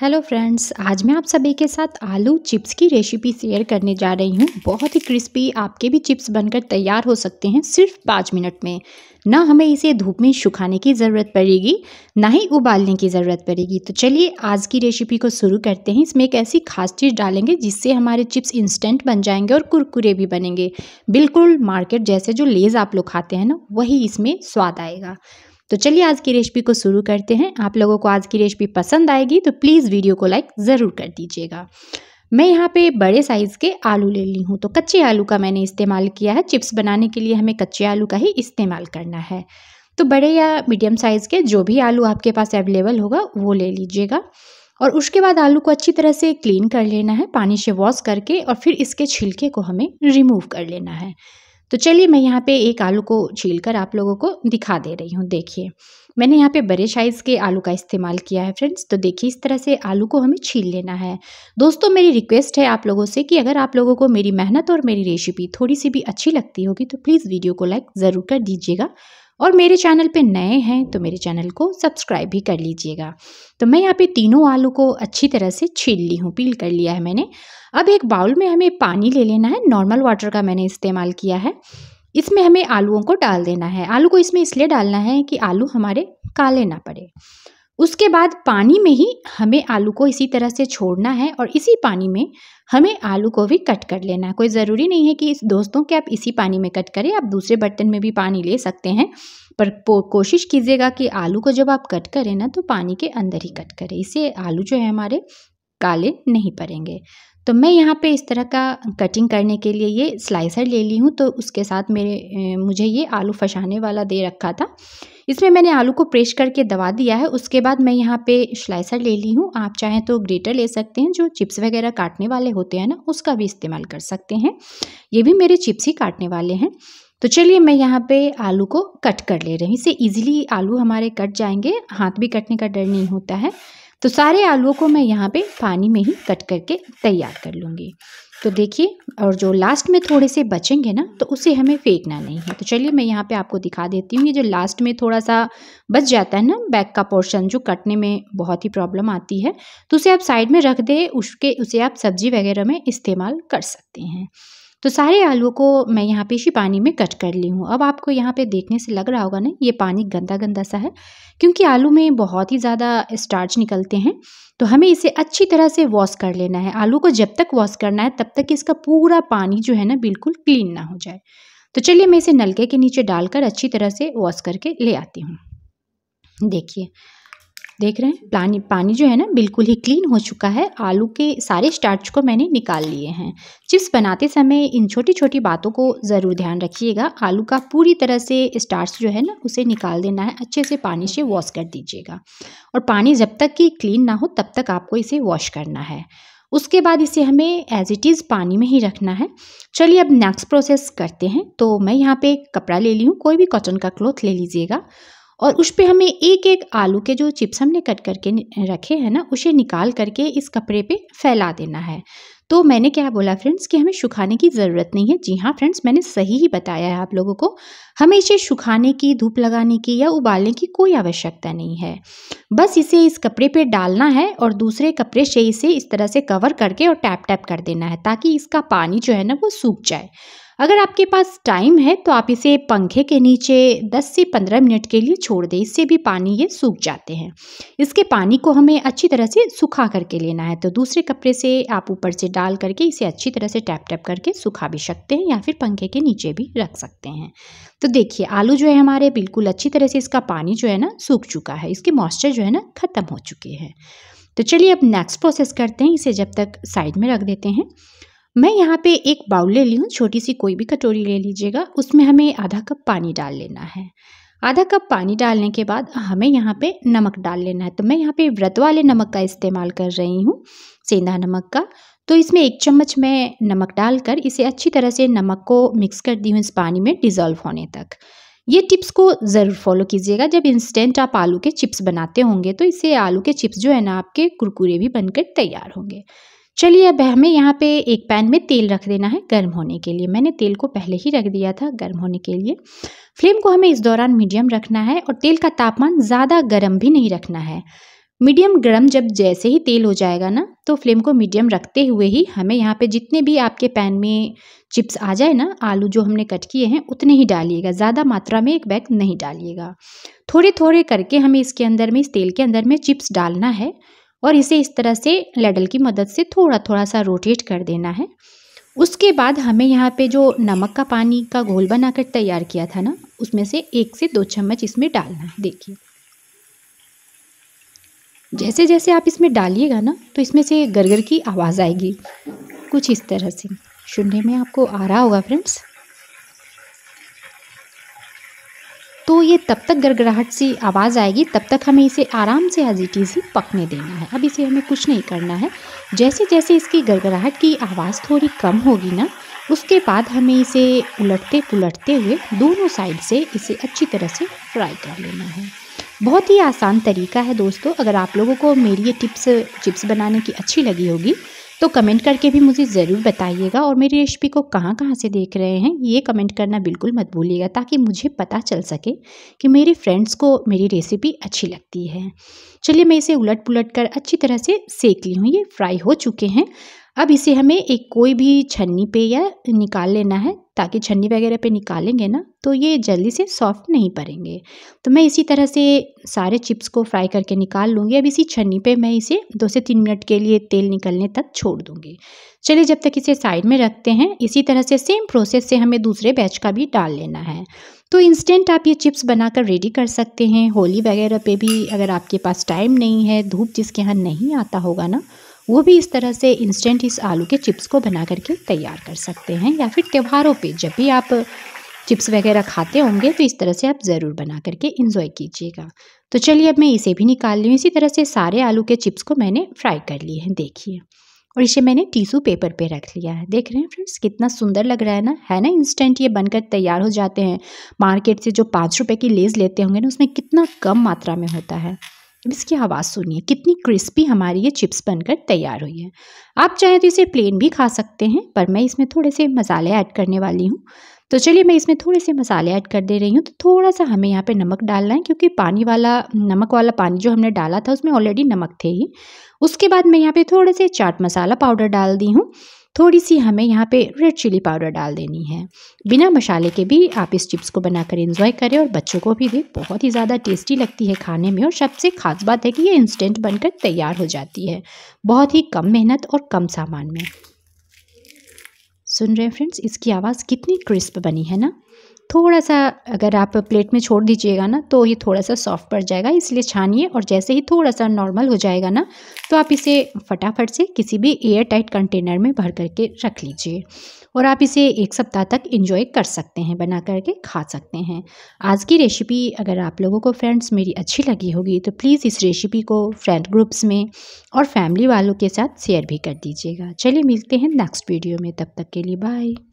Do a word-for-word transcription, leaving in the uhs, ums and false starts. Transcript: Hello friends, आज मैं आप सभी के साथ आलू चिप्स की रेसिपी शेयर करने जा रही हूँ। बहुत ही क्रिस्पी आपके भी चिप्स बनकर तैयार हो सकते हैं सिर्फ पाँच मिनट में। ना हमें इसे धूप में सुखाने की ज़रूरत पड़ेगी, ना ही उबालने की ज़रूरत पड़ेगी। तो चलिए आज की रेसिपी को शुरू करते हैं। इसमें एक ऐसी खास चीज़ डालेंगे जिससे हमारे चिप्स इंस्टेंट बन जाएंगे और कुरकुरे भी बनेंगे। बिल्कुल मार्केट जैसे जो लेज आप लोग खाते हैं ना, वही इसमें स्वाद आएगा। तो चलिए आज की रेसिपी को शुरू करते हैं। आप लोगों को आज की रेसिपी पसंद आएगी तो प्लीज़ वीडियो को लाइक ज़रूर कर दीजिएगा। मैं यहाँ पे बड़े साइज़ के आलू ले ली हूँ, तो कच्चे आलू का मैंने इस्तेमाल किया है। चिप्स बनाने के लिए हमें कच्चे आलू का ही इस्तेमाल करना है। तो बड़े या मीडियम साइज़ के जो भी आलू आपके पास अवेलेबल होगा वो ले लीजिएगा। और उसके बाद आलू को अच्छी तरह से क्लीन कर लेना है पानी से वॉश करके, और फिर इसके छिलके को हमें रिमूव कर लेना है। तो चलिए मैं यहाँ पे एक आलू को छीलकर आप लोगों को दिखा दे रही हूँ। देखिए मैंने यहाँ पे बड़े साइज़ के आलू का इस्तेमाल किया है फ्रेंड्स। तो देखिए इस तरह से आलू को हमें छील लेना है। दोस्तों मेरी रिक्वेस्ट है आप लोगों से कि अगर आप लोगों को मेरी मेहनत और मेरी रेसिपी थोड़ी सी भी अच्छी लगती होगी तो प्लीज़ वीडियो को लाइक ज़रूर कर दीजिएगा, और मेरे चैनल पे नए हैं तो मेरे चैनल को सब्सक्राइब भी कर लीजिएगा। तो मैं यहाँ पे तीनों आलू को अच्छी तरह से छील ली हूँ, पील कर लिया है मैंने। अब एक बाउल में हमें पानी ले लेना है। नॉर्मल वाटर का मैंने इस्तेमाल किया है। इसमें हमें आलूओं को डाल देना है। आलू को इसमें इसलिए डालना है कि आलू हमारे काले ना पड़े। उसके बाद पानी में ही हमें आलू को इसी तरह से छोड़ना है, और इसी पानी में हमें आलू को भी कट कर लेना है। कोई ज़रूरी नहीं है कि दोस्तों कि आप इसी पानी में कट करें, आप दूसरे बर्तन में भी पानी ले सकते हैं, पर कोशिश कीजिएगा कि आलू को जब आप कट करें ना तो पानी के अंदर ही कट करें। इससे आलू जो है हमारे काले नहीं पड़ेंगे। तो मैं यहाँ पे इस तरह का कटिंग करने के लिए ये स्लाइसर ले ली हूँ। तो उसके साथ मेरे मुझे ये आलू फंसाने वाला दे रखा था, इसमें मैंने आलू को प्रेस करके दबा दिया है। उसके बाद मैं यहाँ पे स्लाइसर ले ली हूँ। आप चाहें तो ग्रेटर ले सकते हैं, जो चिप्स वगैरह काटने वाले होते हैं ना उसका भी इस्तेमाल कर सकते हैं। ये भी मेरे चिप्स ही काटने वाले हैं। तो चलिए मैं यहाँ पे आलू को कट कर ले रही हूँ। इससे ईजिली आलू हमारे कट जाएंगे, हाथ भी कटने का डर नहीं होता है। तो सारे आलूओं को मैं यहाँ पे पानी में ही कट करके तैयार कर लूँगी। तो देखिए, और जो लास्ट में थोड़े से बचेंगे ना तो उसे हमें फेंकना नहीं है। तो चलिए मैं यहाँ पे आपको दिखा देती हूँ। ये जो लास्ट में थोड़ा सा बच जाता है ना, बैक का पोर्शन जो कटने में बहुत ही प्रॉब्लम आती है, तो उसे आप साइड में रख दें। उसके उसे आप सब्जी वगैरह में इस्तेमाल कर सकते हैं। तो सारे आलू को मैं यहाँ पे इसी पानी में कट कर ली हूँ। अब आपको यहाँ पे देखने से लग रहा होगा ना ये पानी गंदा गंदा सा है, क्योंकि आलू में बहुत ही ज़्यादा स्टार्च निकलते हैं। तो हमें इसे अच्छी तरह से वॉश कर लेना है। आलू को जब तक वॉश करना है तब तक इसका पूरा पानी जो है ना बिल्कुल क्लीन ना हो जाए। तो चलिए मैं इसे नलके के नीचे डालकर अच्छी तरह से वॉश करके ले आती हूँ। देखिए, देख रहे हैं पानी पानी जो है ना बिल्कुल ही क्लीन हो चुका है। आलू के सारे स्टार्च को मैंने निकाल लिए हैं। चिप्स बनाते समय इन छोटी छोटी बातों को ज़रूर ध्यान रखिएगा। आलू का पूरी तरह से स्टार्च जो है ना उसे निकाल देना है। अच्छे से पानी से वॉश कर दीजिएगा, और पानी जब तक कि क्लीन ना हो तब तक आपको इसे वॉश करना है। उसके बाद इसे हमें एज इट इज़ पानी में ही रखना है। चलिए अब नेक्स्ट प्रोसेस करते हैं। तो मैं यहाँ पे कपड़ा ले ली हूँ, कोई भी कॉटन का क्लॉथ ले लीजिएगा, और उस पे हमें एक एक आलू के जो चिप्स हमने कट करके रखे हैं ना उसे निकाल करके इस कपड़े पे फैला देना है। तो मैंने क्या बोला फ्रेंड्स कि हमें सुखाने की ज़रूरत नहीं है। जी हाँ फ्रेंड्स, मैंने सही ही बताया है आप लोगों को। हमें इसे सुखाने की, धूप लगाने की या उबालने की कोई आवश्यकता नहीं है। बस इसे इस कपड़े पे डालना है और दूसरे कपड़े से इसे इस तरह से कवर करके और टैप टैप कर देना है, ताकि इसका पानी जो है ना वो सूख जाए। अगर आपके पास टाइम है तो आप इसे पंखे के नीचे दस से पंद्रह मिनट के लिए छोड़ दें, इससे भी पानी ये सूख जाते हैं। इसके पानी को हमें अच्छी तरह से सुखा करके लेना है। तो दूसरे कपड़े से आप ऊपर से डाल करके इसे अच्छी तरह से टैप टैप करके सुखा भी सकते हैं, या फिर पंखे के नीचे भी रख सकते हैं। तो देखिए आलू जो है हमारे बिल्कुल अच्छी तरह से इसका पानी जो है ना सूख चुका है, इसके मॉइस्चर जो है ना ख़त्म हो चुके हैं। तो चलिए अब नेक्स्ट प्रोसेस करते हैं। इसे जब तक साइड में रख देते हैं। मैं यहाँ पे एक बाउल ले ली हूँ, छोटी सी कोई भी कटोरी ले लीजिएगा। उसमें हमें आधा कप पानी डाल लेना है। आधा कप पानी डालने के बाद हमें यहाँ पे नमक डाल लेना है। तो मैं यहाँ पे व्रत वाले नमक का इस्तेमाल कर रही हूँ, सेंधा नमक का। तो इसमें एक चम्मच मैं नमक डालकर इसे अच्छी तरह से नमक को मिक्स कर दी हूँ इस पानी में डिज़ोल्व होने तक। ये टिप्स को ज़रूर फॉलो कीजिएगा। जब इंस्टेंट आप आलू के चिप्स बनाते होंगे तो इससे आलू के चिप्स जो है ना आपके कुरकुरे भी बनकर तैयार होंगे। चलिए अब हमें यहाँ पे एक पैन में तेल रख देना है गर्म होने के लिए। मैंने तेल को पहले ही रख दिया था गर्म होने के लिए। फ्लेम को हमें इस दौरान मीडियम रखना है, और तेल का तापमान ज़्यादा गर्म भी नहीं रखना है। मीडियम गर्म जब जैसे ही तेल हो जाएगा ना, तो फ्लेम को मीडियम रखते हुए ही हमें यहाँ पे जितने भी आपके पैन में चिप्स आ जाए ना, आलू जो हमने कट किए हैं उतने ही डालिएगा, ज़्यादा मात्रा में एक बैग नहीं डालिएगा। थोड़े थोड़े करके हमें इसके अंदर में, इस तेल के अंदर में चिप्स डालना है और इसे इस तरह से लैडल की मदद से थोड़ा थोड़ा सा रोटेट कर देना है। उसके बाद हमें यहाँ पे जो नमक का पानी का घोल बनाकर तैयार किया था ना, उसमें से एक से दो चम्मच इसमें डालना है। देखिए जैसे जैसे आप इसमें डालिएगा ना, तो इसमें से गरगर की आवाज़ आएगी, कुछ इस तरह से सुनने में आपको आ रहा होगा फ्रेंड्स। तो ये तब तक गड़गड़ाहट सी आवाज़ आएगी तब तक हमें इसे आराम से हजीटी से पकने देना है। अब इसे हमें कुछ नहीं करना है। जैसे जैसे इसकी गड़गड़ाहट की आवाज़ थोड़ी कम होगी ना, उसके बाद हमें इसे उलटते पुलटते हुए दोनों साइड से इसे अच्छी तरह से फ्राई कर लेना है। बहुत ही आसान तरीका है दोस्तों। अगर आप लोगों को मेरी ये टिप्स चिप्स बनाने की अच्छी लगी होगी तो कमेंट करके भी मुझे ज़रूर बताइएगा, और मेरी रेसिपी को कहाँ कहाँ से देख रहे हैं ये कमेंट करना बिल्कुल मत भूलिएगा, ताकि मुझे पता चल सके कि मेरे फ्रेंड्स को मेरी रेसिपी अच्छी लगती है। चलिए मैं इसे उलट पुलट कर अच्छी तरह से सेक ली हूँ, ये फ्राई हो चुके हैं। अब इसे हमें एक कोई भी छन्नी पे या निकाल लेना है, ताकि छन्नी वगैरह पे निकालेंगे ना तो ये जल्दी से सॉफ्ट नहीं पड़ेंगे। तो मैं इसी तरह से सारे चिप्स को फ्राई करके निकाल लूँगी। अब इसी छन्नी पे मैं इसे दो से तीन मिनट के लिए तेल निकलने तक छोड़ दूँगी। चलिए जब तक इसे साइड में रखते हैं, इसी तरह से सेम प्रोसेस से हमें दूसरे बैच का भी डाल लेना है। तो इंस्टेंट आप ये चिप्स बनाकर रेडी कर सकते हैं। होली वगैरह पे भी अगर आपके पास टाइम नहीं है, धूप जिसके यहाँ नहीं आता होगा ना, वो भी इस तरह से इंस्टेंट इस आलू के चिप्स को बना करके तैयार कर सकते हैं। या फिर त्योहारों पे जब भी आप चिप्स वगैरह खाते होंगे तो इस तरह से आप ज़रूर बना करके एंजॉय कीजिएगा। तो चलिए अब मैं इसे भी निकाल ली हूँ। इसी तरह से सारे आलू के चिप्स को मैंने फ्राई कर लिए हैं, देखिए, और इसे मैंने टिश्यू पेपर पे रख लिया है। देख रहे हैं फ्रेंड्स कितना सुंदर लग रहा है ना, है ना। इंस्टेंट ये बनकर तैयार हो जाते हैं। मार्केट से जो पाँच रुपये की लेस लेते होंगे ना, उसमें कितना कम मात्रा में होता है। इसकी आवाज़ सुनिए, कितनी क्रिस्पी हमारी ये चिप्स बनकर तैयार हुई है। आप चाहे तो इसे प्लेन भी खा सकते हैं, पर मैं इसमें थोड़े से मसाले ऐड करने वाली हूँ। तो चलिए मैं इसमें थोड़े से मसाले ऐड कर दे रही हूँ। तो थोड़ा सा हमें यहाँ पे नमक डालना है, क्योंकि पानी वाला नमक वाला पानी जो हमने डाला था उसमें ऑलरेडी नमक थे ही। उसके बाद मैं यहाँ पे थोड़े से चाट मसाला पाउडर डाल दी हूँ। थोड़ी सी हमें यहाँ पे रेड चिली पाउडर डाल देनी है। बिना मसाले के भी आप इस चिप्स को बनाकर एंजॉय करें और बच्चों को भी दें। बहुत ही ज़्यादा टेस्टी लगती है खाने में, और सबसे खास बात है कि ये इंस्टेंट बनकर तैयार हो जाती है, बहुत ही कम मेहनत और कम सामान में। सुन रहे हैं फ्रेंड्स इसकी आवाज़ कितनी क्रिस्प बनी है ना। थोड़ा सा अगर आप प्लेट में छोड़ दीजिएगा ना तो ये थोड़ा सा सॉफ्ट पड़ जाएगा, इसलिए छानिए, और जैसे ही थोड़ा सा नॉर्मल हो जाएगा ना तो आप इसे फटाफट से किसी भी एयर टाइट कंटेनर में भर करके रख लीजिए, और आप इसे एक सप्ताह तक एंजॉय कर सकते हैं, बना करके खा सकते हैं। आज की रेसिपी अगर आप लोगों को फ्रेंड्स मेरी अच्छी लगी होगी तो प्लीज़ इस रेसिपी को फ्रेंड ग्रुप्स में और फैमिली वालों के साथ शेयर भी कर दीजिएगा। चलिए मिलते हैं नेक्स्ट वीडियो में, तब तक के लिए बाय।